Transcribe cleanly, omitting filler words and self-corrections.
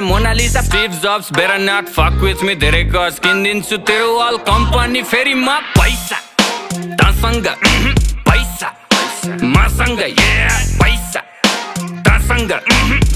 Monalisa, Steve Jobs, better not fuck with me. Dere ko skindinchu teru all company. Feri ma paisa, tasanga paisa, masanga yeah paisa, tasanga.